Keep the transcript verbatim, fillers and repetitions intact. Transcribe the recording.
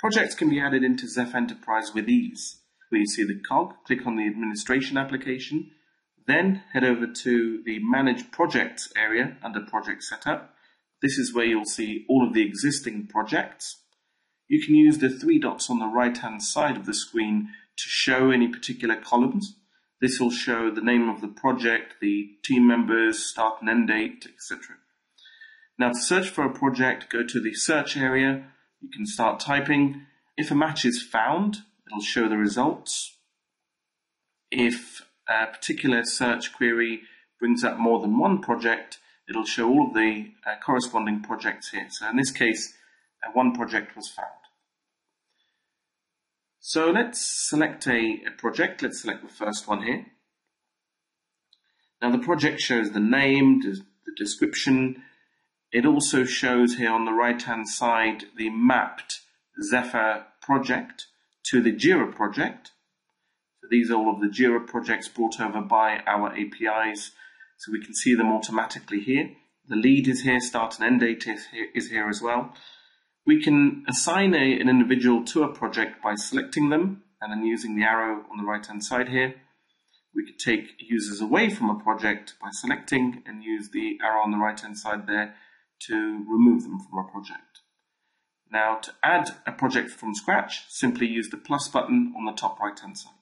Projects can be added into Zephyr Enterprise with ease. Where you see the cog, click on the administration application, then head over to the Manage Projects area under Project Setup. This is where you'll see all of the existing projects. You can use the three dots on the right-hand side of the screen to show any particular columns. This will show the name of the project, the team members, start and end date, et cetera. Now to search for a project, go to the search area. You can start typing. If a match is found, it'll show the results. If a particular search query brings up more than one project, it'll show all of the uh, corresponding projects here. So in this case, uh, one project was found. So let's select a, a project. Let's select the first one here. Now the project shows the name, the description. It also shows here on the right-hand side the mapped Zephyr project to the Jira project. So these are all of the Jira projects brought over by our A P Is. So we can see them automatically here. The lead is here, start and end date is here, is here as well. We can assign a, an individual to a project by selecting them and then using the arrow on the right-hand side here. We could take users away from a project by selecting and use the arrow on the right-hand side there to remove them from a project. Now, to add a project from scratch, simply use the plus button on the top right-hand side.